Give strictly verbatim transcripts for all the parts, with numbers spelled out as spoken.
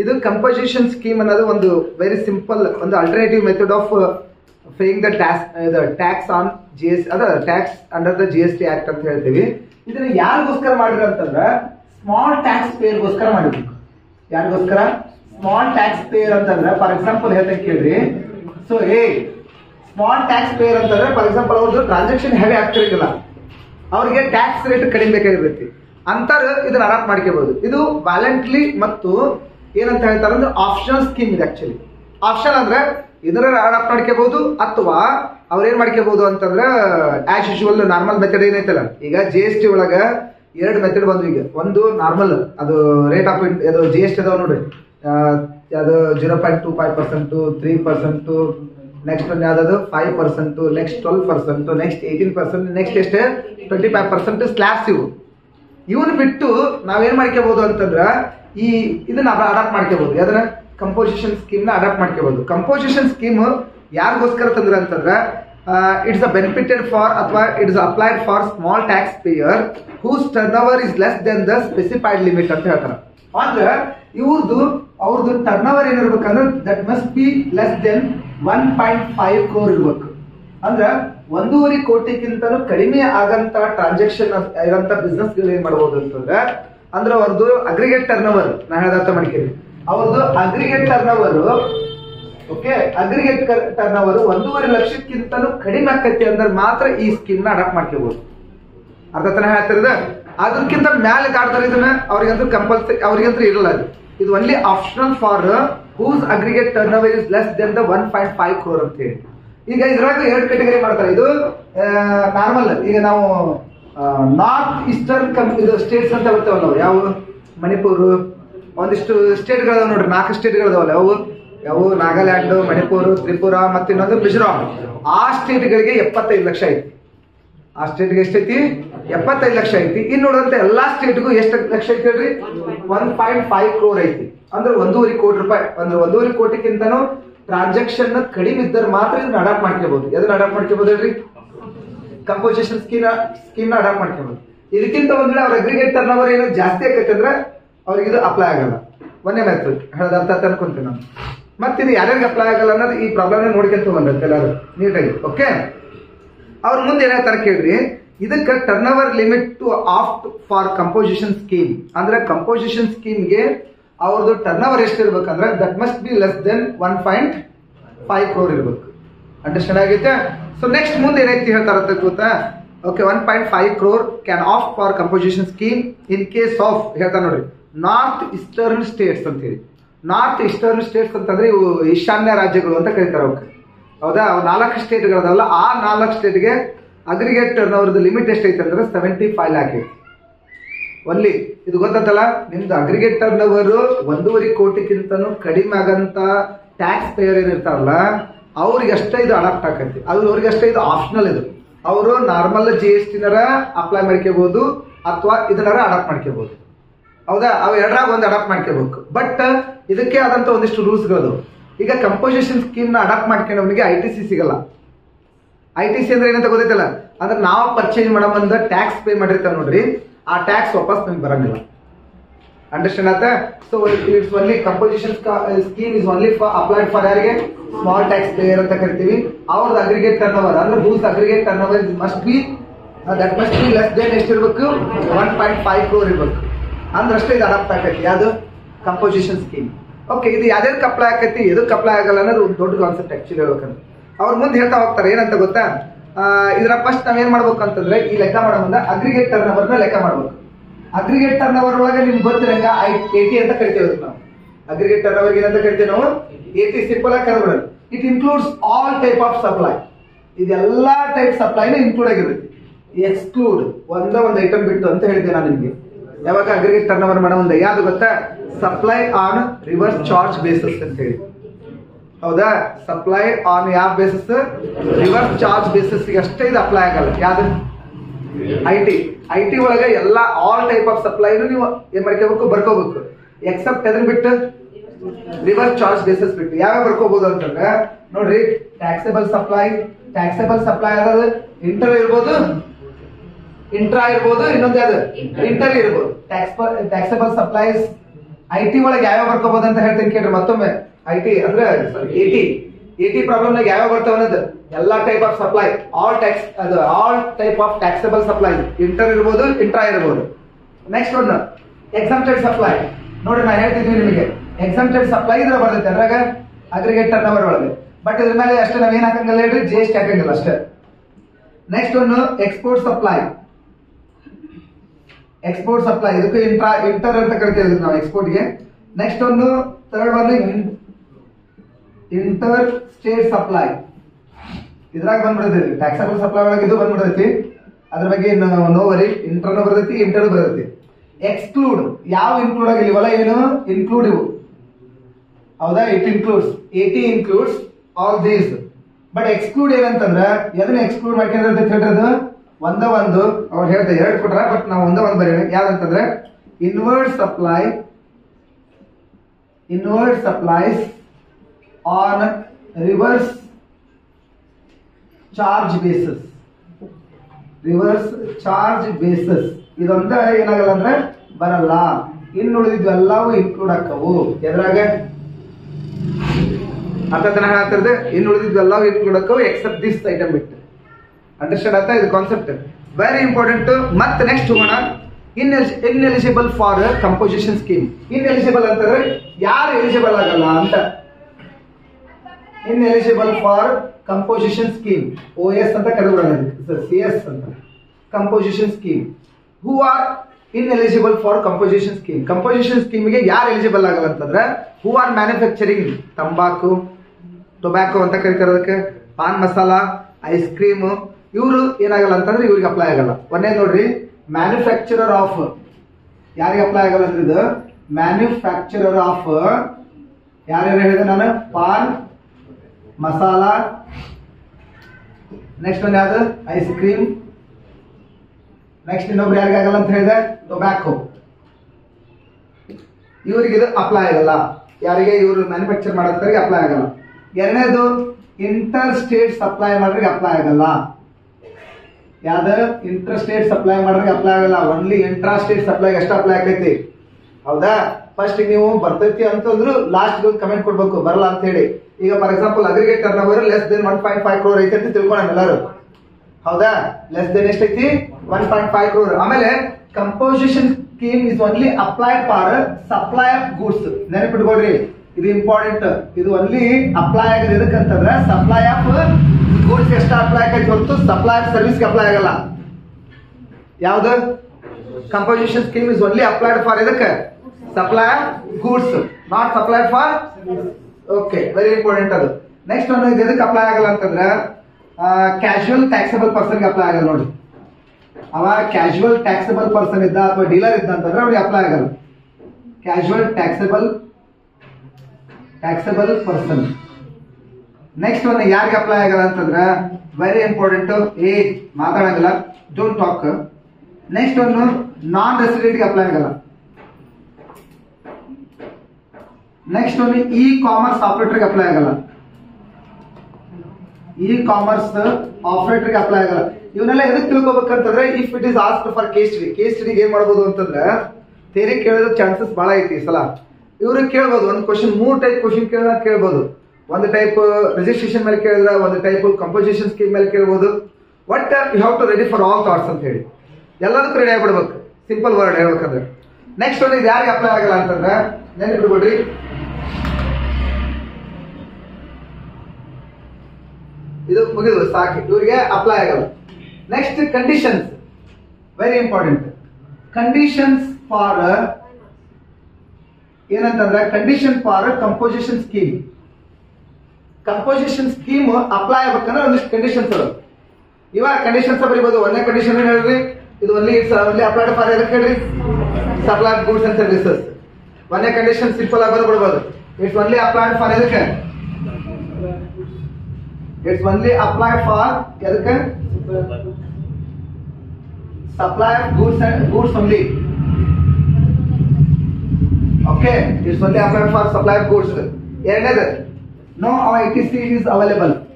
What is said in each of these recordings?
ಇದು composition scheme ಅನ್ನೋದು ಒಂದು ವೆರಿ ಸಿಂಪಲ್ ಒಂದು alternative method of paying the tax the tax on GS ಅದ tax under the GST act ಅಂತ ಹೇಳ್ತೀವಿ. ಇದನ್ನ ಯಾರಿಗೋಸ್ಕರ ಮಾಡಿದ್ರು ಅಂತಂದ್ರೆ ಸ್ಮಾಲ್ ಟ್ಯಾಕ್ಸ್ ಪೇಯರ್ ಗೋಸ್ಕರ ಮಾಡಿದ್ರು. ಯಾರಿಗೋಸ್ಕರ? ಸ್ಮಾಲ್ ಟ್ಯಾಕ್ಸ್ ಪೇಯರ್ ಅಂತಂದ್ರೆ ಫಾರ್ ಎಕ್ಸಾಂಪಲ್ ಹೇಳ್ತೀನಿ ಕೇಳ್ರಿ. So a small tax payer ಅಂತಂದ್ರೆ ಫಾರ್ ಎಕ್ಸಾಂಪಲ್ ಅವ್ರದ್ದು ಟ್ರಾನ್ಸಾಕ್ಷನ್ ಹೆವಿ ಆಗ್ತಿರಲಿಲ್ಲ, ಅವರಿಗೆ ಟ್ಯಾಕ್ಸ್ ರೇಟ್ ಕಡಿಮೆ ಬೇಕಾಗಿರುತ್ತೆ ಅಂತಾರೆ. ಇದನ್ನ ಅಡಾಪ್ಟ್ ಮಾಡ್ಕೋಬಹುದು. ಇದು ವ್ಯಾಲೆಂಟ್ಲಿ ಮತ್ತು ಏನಂತ ಹೇಳ್ತಾರೆ ಅಂದ್ರೆ ಆಪ್ಷನಲ್ ಸ್ಕೀಮ್ ಇದೆ. ಆಕ್ಚುಲಿ ಆಪ್ಷನ್ ಅಂದ್ರೆ ಇದರ ಅಡಾಪ್ಟ್ ಮಾಡ್ಕೋಬಹುದು ಅಥವಾ ಅವ್ರು ಏನ್ ಮಾಡ್ಕೋಬಹುದು ಅಂತಂದ್ರೆ ಆಸ್ ಯೂಶುವಲ್ ನಾರ್ಮಲ್ ಮೆಥಡ್ ಏನೈತಲ್ಲ. ಈಗ ಜಿ ಎಸ್ ಟಿ ಒಳಗ ಎರಡು ಮೆಥಡ್ ಬಂದು, ಈಗ ಒಂದು ನಾರ್ಮಲ್ ಅದು ರೇಟ್ ಆಫ್ ಅದು ಜಿ ಎಸ್ ಟಿ ಅದಾವ ನೋಡ್ರಿ, ಅದು zero point two five percent three percent next ಒಂದು ಯಾವ್ದು five percent next twelve percent next eighteen percent next ಎಷ್ಟೇ ಟ್ವೆಂಟಿ ಫೈವ್ ಪರ್ಸೆಂಟ್ ಸ್ಲ್ಯಾಬ್ಸ್ ಇವು. ಇವನ್ ಬಿಟ್ಟು ನಾವೇನ್ ಮಾಡ್ಕೋಬಹುದು ಅಂತಂದ್ರ ಈ ಇದನ್ನ ಅಡಾಪ್ಟ್ ಮಾಡ್ಕೋಬಹುದು. ಯಾವ್ದನ್ನ ಕಂಪೋಸಿಷನ್ ಸ್ಕೀಮ್ ನ ಅಡಾಪ್ಟ್ ಮಾಡ್ಕೋಬಹುದು. ಕಂಪೋಸಿಷನ್ ಸ್ಕೀಮ್ ಯಾರಿಗೋಸ್ಕರ ತಂದ್ರ ಅಂತಂದ್ರೆ ಇಟ್ಸ್ ಅ ಬೆನಿಫಿಟೆಡ್ ಫಾರ್ ಅಥವಾ it's applied for small tax payer whose turn over is less than the specified limit ಅಂತ ಹೇಳ್ತಾರೆ. ಆದ್ರೆ ಇವ್ರದ್ದು ಅವ್ರದ್ದು ಟರ್ನ್ ಓವರ್ ಏನಿರ್ಬೇಕಂದ್ರೆ that must be less than one point five crore ಇರ್ಬೇಕು. ಅಂದ್ರೆ ಒಂದೂವರೆ ಕೋಟಿಗಿಂತಲೂ ಕಡಿಮೆ ಆಗಂತ ಟ್ರಾನ್ಸಾಕ್ಷನ್ ಇರೋಂಥ ಬಿಸ್ನೆಸ್ ಗಳು ಏನ್ ಮಾಡಬಹುದು ಅಂತಂದ್ರೆ ಅಂದ್ರೆ ಅವ್ರದ್ದು ಅಗ್ರಿಗೇಟ್ ಟರ್ನ್ ಓವರ್ ನಾ ಹೇಳ್ದರ್ಥ ಮಾಡ್ಕೇಳಿ ಅವ್ರದ್ದು aggregate turnover okay aggregate turnover ಒಂದೂವರೆ ಲಕ್ಷಕ್ಕಿಂತಲೂ ಕಡಿಮೆ ಆಕೈತಿ ಅಂದ್ರೆ ಮಾತ್ರ ಈ ಸ್ಕೀಮ್ ನ ಅಡಾಪ್ಟ್ ಮಾಡ್ಕೋಬಹುದು. ಅರ್ಥತನ ಹೇಳ್ತಿರೋದ ಅದಕ್ಕಿಂತ ಮ್ಯಾಲೆ ಕಾಡ್ತಾರೆ ಇದನ್ನ ಅವ್ರಿಗಂತೂ ಕಂಪಲ್ಸರಿ ಅವ್ರಿಗಂತೂ ಇರಲ್ಲ. ಅದು ಇದು only optional for whose aggregate turn over is less than the one point five crore ಅಂತ ಹೇಳಿ. ಈಗ ಇದ್ರಾಗ ಎರಡು ಕ್ಯಾಟಗರಿ ಮಾಡ್ತಾರೆ. ಇದು ನಾರ್ಮಲ್ ಈಗ ನಾವು ನಾರ್ತ್ ಈಸ್ಟರ್ನ್ ಇದು ಸ್ಟೇಟ್ಸ್ ಅಂತ ಬರ್ತಾವಲ್ಲ, ಅವು ಯಾವ ಮಣಿಪುರ್ ಒಂದಿಷ್ಟು ಸ್ಟೇಟ್ ಗಳದಾವ ನೋಡ್ರಿ, ನಾಲ್ಕು ಸ್ಟೇಟ್ ಗಳದಾವಲ್ಲ ಅವು ಯಾವ ನಾಗಾಲ್ಯಾಂಡ್ ಮಣಿಪುರ್ ತ್ರಿಪುರಾ ಮತ್ತೆ ಇನ್ನೊಂದು ಮಿಜೋರಾಮ್. ಆ ಸ್ಟೇಟ್ ಗಳಿಗೆ ಎಪ್ಪತ್ತೈದು ಲಕ್ಷ ಐತಿ. ಆ ಸ್ಟೇಟ್ಗೆ ಎಷ್ಟೈತಿ? ಎಪ್ಪತ್ತೈದು ಲಕ್ಷ ಐತಿ. ಇನ್ನು ನೋಡಂತ ಎಲ್ಲಾ ಸ್ಟೇಟ್ಗೂ ಎಷ್ಟು ಲಕ್ಷ ಐತಿ ಹೇಳ್ರಿ? ಒನ್ ಪಾಯಿಂಟ್ ಫೈವ್ ಕ್ರೋರ್ ಐತಿ. ಅಂದ್ರೆ ಒಂದೂವರೆ ಕೋಟಿ ರೂಪಾಯಿ ಅಂದ್ರೆ ಒಂದೂವರೆ ಕೋಟಿಗಿಂತನೂ ಟ್ರಾನ್ಸಾಕ್ಷನ್ ಕಡಿಮೆ ಇದ್ದರೆ ಮಾತ್ರ ಇದನ್ನ ಅಡಾಪ್ಟ್ ಮಾಡ್ಕೋಬಹುದು. ಅದನ್ನ ಅಡಾಪ್ಟ್ ಮಾಡ್ಕೋಬಹುದು ಹೇಳ್ರಿ, ಕಂಪೋಸಿಷನ್ ಸ್ಕೀಮ್ ಸ್ಕೀಮ್ನ ಅಡಾಪ್ಟ್ ಮಾಡ್ಕೋಬಹುದು. ಇದಕ್ಕಿಂತ ಒಂದ್ ಅವ್ರ ಅಗ್ರಿಗೇಟ್ ಟರ್ನ್ ಓವರ್ ಏನೋ ಜಾಸ್ತಿ ಆಕೈತೆ ಅಂದ್ರೆ ಅವ್ರಿಗೆ ಇದು ಅಪ್ಲೈ ಆಗಲ್ಲ. ಒಂದೇ ಮೆಥಡ್ ಹೇಳದ ಅರ್ಥ ಅನ್ಕೊಂತೀನಿ ನಾನು. ಮತ್ತೆ ಇದು ಯಾರ್ಯಾರಿಗೆ ಅಪ್ಲೈ ಆಗಲ್ಲ ಅನ್ನೋದು ಈ ಪ್ರಾಬ್ಲಮ್ ನೋಡ್ಕೊಂತ ಬಂದೈತೆ ಎಲ್ಲರೂ ನೀಟಾಗಿ. ಓಕೆ, ಅವ್ರ ಮುಂದೆ ಏನ್ ಹೇಳ್ತಾರೆ ಕೇಳ್ರಿ. ಇದಕ್ಕೆ turn over limit to opt for composition scheme ಅಂದ್ರೆ ಕಂಪೋಸಿಷನ್ ಸ್ಕೀಮ್ಗೆ ಅವ್ರದ್ದು ಟರ್ನ್ ಓವರ್ ಎಷ್ಟು ಇರ್ಬೇಕಂದ್ರೆ that must be less than one point five crore ಇರ್ಬೇಕು. ಅಂಡರ್ಸ್ಟ್ಯಾಂಡ್ ಆಗೈತೆ? ಸೊ ನೆಕ್ಸ್ಟ್ ಮುಂದೆ ಏನೈತಿ ಹೇಳ್ತಾರಂತ ಗೊತ್ತಾ? Okay, one point five crore can opt for composition scheme in case of ಹೇಳ್ತಾ ನೋಡ್ರಿ ನಾರ್ತ್ ಈಸ್ಟರ್ನ್ ಸ್ಟೇಟ್ಸ್ ಅಂತ ಹೇಳಿ. ನಾರ್ತ್ ಈಸ್ಟರ್ನ್ ಸ್ಟೇಟ್ಸ್ ಅಂತಂದ್ರೆ ಇವು ಈಶಾನ್ಯ ರಾಜ್ಯಗಳು ಅಂತ ಕರೀತಾರೆ ಅವಕ್ಕೆ, ಹೌದಾ? ಅವು ನಾಲ್ಕು ಸ್ಟೇಟ್ಗಳದಾವಲ್ಲ, ಆ ನಾಲ್ಕು ಸ್ಟೇಟ್ಗೆ ಅಗ್ರಿಗೇಟ್ ಟರ್ನ್ ಓವರ್ದು ಲಿಮಿಟ್ ಎಷ್ಟೈತೆ ಅಂದ್ರೆ ಸೆವೆಂಟಿ ಫೈವ್ ಲ್ಯಾಕ್ ಐತಿ ಒನ್ಲಿ. ಇದು ಗೊತ್ತಲ್ಲ ನಿಮ್ದು ಅಗ್ರಿಗೇಟ್ ಟರ್ನ್ ಓವರ್ ಒಂದೂವರೆ ಕೋಟಿಗಿಂತನೂ ಕಡಿಮೆ ಆಗಂತ ಟ್ಯಾಕ್ಸ್ ಪೇಯರ್ ಏನಿರ್ತಾರಲ್ಲ ಅವ್ರಿಗಷ್ಟೇ ಇದು ಅಡಾಪ್ಟ್ ಆಕೈತಿ. ಅದು ಅವ್ರಿಗಷ್ಟೇ ಇದು ಆಪ್ಷನಲ್. ಇದು ಅವರು ನಾರ್ಮಲ್ ಜಿ ಎಸ್ ಟಿನಾರ ಅಪ್ಲೈ ಮಾಡ್ಕೋಬಹುದು ಅಥವಾ ಇದನ್ನಾರ ಅಡಾಪ್ಟ್ ಮಾಡ್ಕೋಬಹುದು, ಹೌದಾ? ಅವು ಎರಡರಾಗ ಒಂದು ಅಡಾಪ್ಟ್ ಮಾಡ್ಕೋಬೇಕು. ಬಟ್ ಇದಕ್ಕೆ ಆದಂತ ಒಂದಿಷ್ಟು ರೂಲ್ಸ್ಗಳದು. ಈಗ ಕಂಪೋಸಿಷನ್ ಸ್ಕೀಮ್ ನ ಅಡಾಪ್ಟ್ ಮಾಡ್ಕೊಂಡವನಿಗೆ ಐ ಟಿ ಸಿ ಸಿಗಲ್ಲ. ಐ ಟಿ ಸಿ ಅಂದ್ರೆ ಏನಂತ ಗೊತ್ತೈತಲ್ಲ, ಅಂದ್ರೆ ನಾವು ಪರ್ಚೇಸ್ ಮಾಡೋ ಬಂದ ಟ್ಯಾಕ್ಸ್ ಪೇ ಮಾಡಿರ್ತಾವ ನೋಡ್ರಿ, ಆ ಟ್ಯಾಕ್ಸ್ ವಾಪಸ್ ನಮ್ಗೆ ಬರಂಗಿಲ್ಲ. ಅಂಡರ್ಸ್ಟ್ಯಾಂಡ್ ಆತ? So it's only composition scheme is only for applied for ಯಾರಿಗೆ? ಸ್ಮಾಲ್ ಟ್ಯಾಕ್ಸ್ ಪೇಯರ್ ಅಂತ ಕರಿತೀವಿ. ಅವ್ರದ್ದು ಅಗ್ರಿಗೇಟ್ ಟರ್ನ್ ಓವರ್ ಅಂದ್ರೆ whose aggregate turn over must be that must be less than ಎಷ್ಟು ಇರ್ಬೇಕು? ಒನ್ ಪಾಯಿಂಟ್ ಫೈವ್ ಕ್ರೋರ್ ಇರ್ಬೇಕು. ಅಂದ್ರಷ್ಟೇ ಇದು ಅಡಾಪ್ಟ್ ಆಗೈತಿ. ಯಾವುದು? Composition scheme. ಓಕೆ, ಇದು ಯಾವ್ದಕ್ಕೆ ಅಪ್ಲೈ ಆಕೈತಿ ಎದಕ್ಕೆ ಅಪ್ಲೈ ಆಗಲ್ಲ ಅನ್ನೋದು ಒಂದು ದೊಡ್ಡ ಕಾನ್ಸೆಪ್ಟ್ ಆಕ್ಚುಲಿ ಹೇಳ್ಬೇಕಂದ್ರೆ. ಅವ್ರ ಮುಂದೆ ಹೇಳ್ತಾ ಹೋಗ್ತಾರೆ ಏನಂತ ಗೊತ್ತಾ, ಇದ್ರ ಫಸ್ಟ್ ನಾವೇನ್ ಮಾಡ್ಬೇಕು ಅಂತಂದ್ರೆ ಈ ಲೆಕ್ಕ ಮಾಡೋ ಮುಂದೆ ಅಗ್ರಿಗೇಟ್ ಟರ್ನ್ ಓವರ್ ನ ಲೆಕ್ಕ ಮಾಡ್ಬೇಕು. ಅಗ್ರಿಗೇಟ್ ಟರ್ನ್ ಓವರ್ ಒಳಗೆ ನಿಮ್ಗೆ ಗೊತ್ತಿರಂಗ ಐ ಎ ಟಿ ಅಂತ ಕರಿತೇವೆ ನಾವು. ಅಗ್ರಿಗೇಟ್ ಟರ್ನ್ ಓವರ್ ಏನಂತ ಕರಿತೇವೆ ನಾವು? A T. ಸಿಂಪಲ್ ಆಗಿ ಕರೆದ್ಬಿಡೋದು. It includes all type of supply. ಇದೆಲ್ಲಾ ಟೈಪ್ ಸಪ್ಲೈನ ಇನ್ಕ್ಲೂಡ್ ಆಗಿರುತ್ತೆ. ಎಕ್ಸ್ಕ್ಲೂಡ್ ಒಂದೇ ಒಂದು ಐಟಮ್ ಬಿಟ್ಟು ಅಂತ ಹೇಳಿದ್ದೆ ನಾನು ನಿಮ್ಗೆ ಯಾವಾಗ ಅಗ್ರಿಗೇಟ್ ಟರ್ನ್ ಓವರ್ ಮಾಡೋ ಮುಂದೆ. ಯಾವ್ದು ಗೊತ್ತಾ? Supply on reverse charge basis ಅಂತ ಹೇಳಿ. ಹೌದಾ ಸಪ್ಲೈ ಆನ್ ಯಾವ ಬೇಸಿಸ್ ರಿವರ್ಸ್ ಚಾರ್ಜ್ ಬೇಸಿಸ್ ಅಷ್ಟೇ ಇದು ಅಪ್ಲೈ ಆಗಲ್ಲ ಯಾವುದು ಐಟಿ ಐಟಿ ಒಳಗೆ ಎಲ್ಲ ಆಲ್ ಟೈಪ್ ಆಫ್ ಸಪ್ಲೈ ನೀವು ಏನು ಮಾಡ್ಕೋಬೇಕು ಬರ್ಕೋಬೇಕು ಎಕ್ಸೆಪ್ಟ್ ಅದನ್ನ ಬಿಟ್ಟು ರಿವರ್ಸ್ ಚಾರ್ಜ್ ಬೇಸಿಸ್ ಬಿಟ್ಟು ಯಾವ ಬರ್ಕೋಬಹುದು ಅಂತಂದ್ರೆ ನೋಡ್ರಿ ಟ್ಯಾಕ್ಸೇಬಲ್ ಸಪ್ಲೈ ಟ್ಯಾಕ್ಸೇಬಲ್ ಸಪ್ಲೈ ಅಂದ್ರೆ ಇಂಟರ್ ಇರಬಹುದು ಇಂಟ್ರಾ ಇರಬಹುದು ಇನ್ನೊಂದು ಯಾವುದು ಇಂಟರ್ ಇರಬಹುದು ಟ್ಯಾಕ್ಸೇಬಲ್ ಸಪ್ಲೈಸ್ ಐಟಿ ಒಳಗೆ ಯಾವ ಬರ್ಕೋಬಹುದು ಅಂತ ಹೇಳ್ತೀನಿ ಕೇಳ್ರಿ ಮತ್ತೊಮ್ಮೆ ಐಟಿ ಅಂದ್ರೆ ಎಟಿ ಎಟಿ ಪ್ರಾಬ್ಲಮ್ ನಾಗ ಯಾವ ಬರ್ತಾವ ಅನ್ನೋದು ಎಲ್ಲಾ type of supply all tax ಅದು all type of taxable supply inter ಇರಬಹುದು ಇಂಟ್ರಾ ಇರಬಹುದು ನೆಕ್ಸ್ಟ್ ಒನ್ ಎಕ್ಸಂಪ್ಟೆಡ್ ಸಪ್ಲೈ ನೋಡ್ರಿ ನಾನು ಹೇಳ್ತಿದ್ವಿ ನಿಮಗೆ ಎಕ್ಸಂಪ್ಟೆಡ್ ಸಪ್ಲೈ ಇದ್ರೆ ಬರ್ತೈತೆ ಅದ್ರಾಗ ಅಗ್ರಿಗೇಟ್ ಟರ್ನ್ ಓವರ್ ಒಳಗೆ ಬಟ್ ಇದ್ರ ಮೇಲೆ ಅಷ್ಟೇ ನಾವ್ ಏನ್ ಹಾಕಂಗಿಲ್ಲ ಹೇಳ್ರಿ ಜಿಎಸ್ಟಿ ಹಾಕಂಗಿಲ್ಲ ಅಷ್ಟೇ next one export supply export supply ಇದಕ್ಕೂ ಇಂಟ್ರಾ ಇಂಟರ್ ಅಂತ ಕರಿತೀವಿ ನಾವು ಎಕ್ಸ್ಪೋರ್ಟ್ಗೆ ನೆಕ್ಸ್ಟ್ ಒಂದು third one inter state supply ಇದ್ರಾಗ ಬಂದ್ಬಿಡ್ತೈತಿ ಟ್ಯಾಕ್ಸೇಬಲ್ ಸಪ್ಲೈ ಒಳಗೆ ಇದು ಬಂದ್ಬಿಡ್ತೈತಿ ಅದ್ರ ಬಗ್ಗೆ ನೋ ವರಿ ಇಂಟರ್ನೂ ಬರ್ತೈತಿ ಇಂಟರ್ ಬರ್ತೈತಿ ಎಕ್ಸ್ಕ್ಲೂಡ್ ಯಾವ ಇನ್ಕ್ಲೂಡ್ ಆಗಿಲ್ವಲ್ಲ ಏನು ಇನ್ಕ್ಲೂಡ್ ಇವು ಹೌದಾ it includes AT includes all these but exclude ಏನಂತಂದ್ರೆ ಅದನ್ನ ಎಕ್ಸ್ಕ್ಲೂಡ್ ಮಾಡ್ಕೊಂಡಿರ್ತೈತಿ ಹೇಳ್ರದು ಒಂದ ಒಂದು ಅವ್ರು ಹೇಳ್ತಾರೆ ಎರಡು ಕೊಟ್ರ ಬಟ್ ನಾವು ಒಂದ ಒಂದು ಬರೀ ಯಾವ್ದಂತಂದ್ರೆ inward supply inward supplies on reverse charge basis reverse charge basis ಇದೊಂದ ಏನಾಗಲ್ಲ ಅಂದ್ರೆ ಬರಲ್ಲ ಇನ್ನು ಉಳಿದಿದ್ವು ಎಲ್ಲವೂ ಇನ್ಕ್ಲೂಡ್ ಆಕವು ಎದ್ರಾಗ ಅರ್ಥ ತನ ಹೇಳ್ತಿರ್ದೆ ಇನ್ನು ಉಳಿದಿದ್ವು ಎಲ್ಲವೂ ಇನ್ಕ್ಲೂಡ್ ಆಕವು ಎಕ್ಸೆಪ್ಟ್ ದಿಸ್ ಐಟಮ್ ಬಿಟ್ಟು ಅಂಡರ್ಸ್ಟ್ಯಾಂಡ್ ಆಗ್ತಾ ಇದು ಕಾನ್ಸೆಪ್ಟ್ ವೆರಿ ಇಂಪಾರ್ಟೆಂಟ್ ಮತ್ತೆ ನೆಕ್ಸ್ಟ್ ಹೋಗೋಣ in ineligible for composition scheme ineligible ಅಂತಂದ್ರೆ ಯಾರು ಎಲಿಜಿಬಲ್ ಆಗಲ್ಲ ಅಂತ ineligible for composition scheme O S ಅಂತ ಕರೆದು ಸಿ ಎಸ್ ಅಂತ composition scheme who are ineligible for composition scheme composition ಸ್ಕೀಮ್ಗೆ ಯಾರು ಎಲಿಜಿಬಲ್ ಆಗಲ್ಲ ಅಂತಂದ್ರೆ ಹೂ ಆರ್ ಮ್ಯಾನುಫ್ಯಾಕ್ಚರಿಂಗ್ ತಂಬಾಕು ಟೊಬ್ಯಾಕೋ ಅಂತ ಕರಿತಾರದಕ್ಕೆ ಪಾನ್ ಮಸಾಲಾ ಐಸ್ ಕ್ರೀಮ್ ಇವರು ಏನಾಗಲ್ಲ ಅಂತಂದ್ರೆ ಇವ್ರಿಗೆ ಅಪ್ಲೈ ಆಗಲ್ಲ ಒಂದೇ ನೋಡ್ರಿ ಮ್ಯಾನುಫ್ಯಾಕ್ಚರರ್ ಆಫ್ ಯಾರಿಗೆ ಅಪ್ಲೈ ಆಗಲ್ಲ ಅಂದ್ರೆ ಇದು ಮ್ಯಾನುಫ್ಯಾಕ್ಚರರ್ ಆಫ್ ಯಾರ್ಯಾರು ಹೇಳಿದೆ ನಾನು ಪಾನ್ ಮಸಾಲಾ ನೆಕ್ಸ್ಟ್ ಒಂದು ಯಾವ್ದು ಐಸ್ ಕ್ರೀಮ್ ನೆಕ್ಸ್ಟ್ ಇನ್ನೊಬ್ರು ಯಾರಿಗೆ ಆಗಲ್ಲ ಅಂತ ಹೇಳಿದೆ ಟೊಬ್ಯಾಕೋ ಇವ್ರಿಗೆ ಇದು ಅಪ್ಲೈ ಆಗಲ್ಲ ಯಾರಿಗೆ ಇವರು ಮ್ಯಾನುಫ್ಯಾಕ್ಚರ್ ಮಾಡೋದಕ್ಕೆ ಅಪ್ಲೈ ಆಗಲ್ಲ ಎರಡನೇದು ಇಂಟರ್ ಸ್ಟೇಟ್ ಸಪ್ಲೈ ಮಾಡೋರಿಗೆ ಅಪ್ಲೈ ಆಗಲ್ಲ ಯಾವ್ದ ಇಂಟರ್ ಸ್ಟೇಟ್ ಸಪ್ಲೈ ಮಾಡೋರಿಗೆ ಅಪ್ಲೈ ಆಗಲ್ಲ ಓನ್ಲಿ ಇಂಟ್ರಾ ಸ್ಟೇಟ್ ಸಪ್ಲೈಗೆ ಅಷ್ಟು ಅಪ್ಲೈ ಆಗೈತಿ ಹೌದಾ ಫಸ್ಟ್ ನೀವು ಬರ್ತೈತಿ ಅಂತಂದ್ರು ಲಾಸ್ಟ್ ಕಮೆಂಟ್ ಕೊಡ್ಬೇಕು ಬರಲ್ಲ ಅಂತ ಹೇಳಿ ಈಗ for example aggregate turn over less than one point five crore ಐತೆ ಅಂತ ತಿಳ್ಕೊಳ್ಳೋಣ ಎಲ್ಲರೂ ಹೌದಾ ಲೆಸ್ ದೆನ್ ಎಷ್ಟೈತಿ ಒನ್ ಪಾಯಿಂಟ್ ಫೈವ್ ಕ್ರೋರ್ ಆಮೇಲೆ composition scheme is only apply for supply of goods ನೆನಪಿಟ್ಕೊಡ್ರಿ ಇದು ಇಂಪಾರ್ಟೆಂಟ್ ಇದು ಓನ್ಲಿ ಅಪ್ಲೈ ಆಗಿದೆ ಎದಕ್ಕಂತಂದ್ರೆ ಸಪ್ಲೈ ಆಫ್ ಗೂಡ್ಸ್ ಎಷ್ಟು ಅಪ್ಲೈ ಆಗೈತಿ ಹೊರತು ಸಪ್ಲೈ ಆಫ್ ಸರ್ವಿಸ್ಗೆ ಅಪ್ಲೈ ಆಗಲ್ಲ ಯಾವ್ದು composition scheme is only applied for ಇದಕ್ಕೆ supply of goods not supply for okay very important ಅದು ನೆಕ್ಸ್ಟ್ ಒಂದು ಇದಕ್ಕೆ ಅಪ್ಲೈ ಆಗಲ್ಲ ಅಂತಂದ್ರೆ ಕ್ಯಾಶುವಲ್ ಟ್ಯಾಕ್ಸೇಬಲ್ ಪರ್ಸನ್ಗೆ ಅಪ್ಲೈ ಆಗಲ್ಲ ನೋಡಿ ಅವ ಕ್ಯಾಶುವಲ್ ಟ್ಯಾಕ್ಸೇಬಲ್ ಪರ್ಸನ್ ಇದ್ದ ಅಥವಾ ಡೀಲರ್ ಇದ್ದ ಅಂತಂದ್ರೆ ಅವ್ರಿಗೆ ಅಪ್ಲೈ ಆಗಲ್ಲ casual taxable taxable person next ಒಂದು ಯಾರಿಗೆ ಅಪ್ಲೈ ಆಗಲ್ಲ ಅಂತಂದ್ರೆ ವೆರಿ ಇಂಪಾರ್ಟೆಂಟ್ ಏ ಮಾತಾಡಂಗಿಲ್ಲ ಡೋಂಟ್ ಟಾಕ್ ನೆಕ್ಸ್ಟ್ ಒಂದು ನಾನ್ ರೆಸಿಡೆಂಟ್ಗೆ ಅಪ್ಲೈ ಆಗಲ್ಲ ನೆಕ್ಸ್ಟ್ ಒಂದು ಇ ಕಾಮರ್ಸ್ ಆಪರೇಟರ್ಗೆ ಅಪ್ಲೈ ಆಗಲ್ಲ ಇ ಕಾಮರ್ಸ್ ಆಪರೇಟರ್ಗೆ ಅಪ್ಲೈ ಆಗಲ್ಲ ಇವನ್ನೆಲ್ಲ ಎದಕ್ಕೆ ತಿಳ್ಕೋಬೇಕಂತಂದ್ರೆ if it is asked for case study case ಸ್ಟಡಿಗೆ ಏನ್ ಮಾಡ್ಬೋದು ಅಂತಂದ್ರೆ ಥಿಯರಿ ಕೇಳೋದು ಚಾನ್ಸಸ್ ಬಹಳ ಐತಿ ಸಲ ಇವ್ರಿಗೆ ಕೇಳ್ಬೋದು ಒಂದು ಕ್ವಶನ್ ಮೂರು ಟೈಪ್ ಕ್ವಶನ್ ಕೇಳ ಕೇಳ್ಬೋದು ಒಂದು ಟೈಪ್ ರಿಜಿಸ್ಟ್ರೇಷನ್ ಮೇಲೆ ಕೇಳಿದ್ರೆ ಒಂದು ಟೈಪ್ ಕಂಪೋಸಿಷನ್ ಸ್ಕೀಮ್ ಮೇಲೆ ಕೇಳ್ಬೋದು what you have to ready for all thoughts ಅಂತ ಹೇಳಿ ಎಲ್ಲದಕ್ಕೂ ರೆಡಿ ಆಗ್ಬಿಡ್ಬೇಕು ಸಿಂಪಲ್ ವರ್ಡ್ ಹೇಳ್ಬೇಕಂದ್ರೆ ನೆಕ್ಸ್ಟ್ ಒಂದು ಇದು ಯಾರಿಗೆ ಅಪ್ಲೈ ಆಗಲ್ಲ ಅಂತಂದ್ರೆ ನೆನ್ಪಿಡ್ಕೊಡ್ರಿ ಇದು ಮುಗಿದು ಸಾಕು ಇವ್ರಿಗೆ ಅಪ್ಲೈ ಆಗಲ್ಲ next conditions very important conditions for ಏನಂತಂದ್ರೆ condition for composition scheme composition scheme apply ಆಗ್ಬೇಕಂದ್ರೆ ಒಂದಿಷ್ಟು ಕಂಡೀಷನ್ಸ್ ಅದ ಇವಾಗ ಕಂಡೀಷನ್ಸ್ ಬರೀಬಹುದು ಒಂದೇ ಕಂಡೀಷನ್ ಹೇಳ್ರಿ ಇದು ಓನ್ಲಿ ಓನ್ಲಿ ಅಪ್ಲೈಡ್ ಫಾರ್ ಏನಕ್ಕೆ ಹೇಳ್ರಿ supply of goods and services ಒಂದೇ ಕಂಡೀಷನ್ ಸಿಂಪಲ್ ಆಗಿ ಬಂದ್ಬಿಡ್ಬೋದು ಇಟ್ಸ್ ಓನ್ಲಿ ಅಪ್ಲೈಡ್ ಫಾರ್ ಏನಕ್ಕೆ It's only applied for supply of goods and goods only. Okay, it's only applied for supply of goods. Another, no, our I T C is available.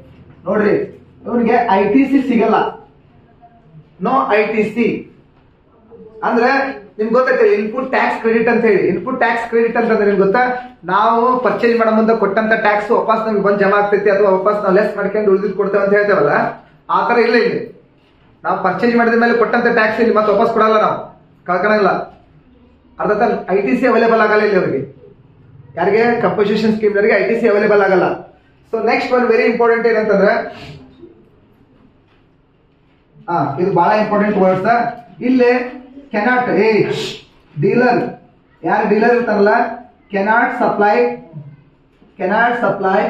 Notice, you get I T C sigala. No I T C. Andre. निम्न गोत्ते input tax credit अंत input tax credit अंतंद्रे निम्न गोत्ता नावु purchase माडो मुंदे कोट्टंत tax वापस नमगे बंद जमा आगतैति अथवा वापस नावु लेस माड्कोंडु उळिदिद् कोड्तेवे अंत हेळ्तेवल्ल आ तर इल्ल इल्ल नावु पर्चेज माडिद मेले कोट्टंत टैक्स इल्ल मत्ते वापस कोडल्ल नावु कळ्कोळल्ल अर्थात् I T C अवेलेबल ಆಗಲ್ಲ इल्ल अवरिगे यारिगे कंपनसेशन स्कीम नवरिगे I T C अवेलेबल ಆಗಲ್ಲ so next one very important ಏನು ಅಂತಂದ್ರೆ ಆ ಇದು ಬಹಳ ಇಂಪಾರ್ಟೆಂಟ್ ವರ್ಡ್ಸ್ ಇಲ್ಲೇ cannot hey dealer yaar dealer irtaralla cannot supply cannot supply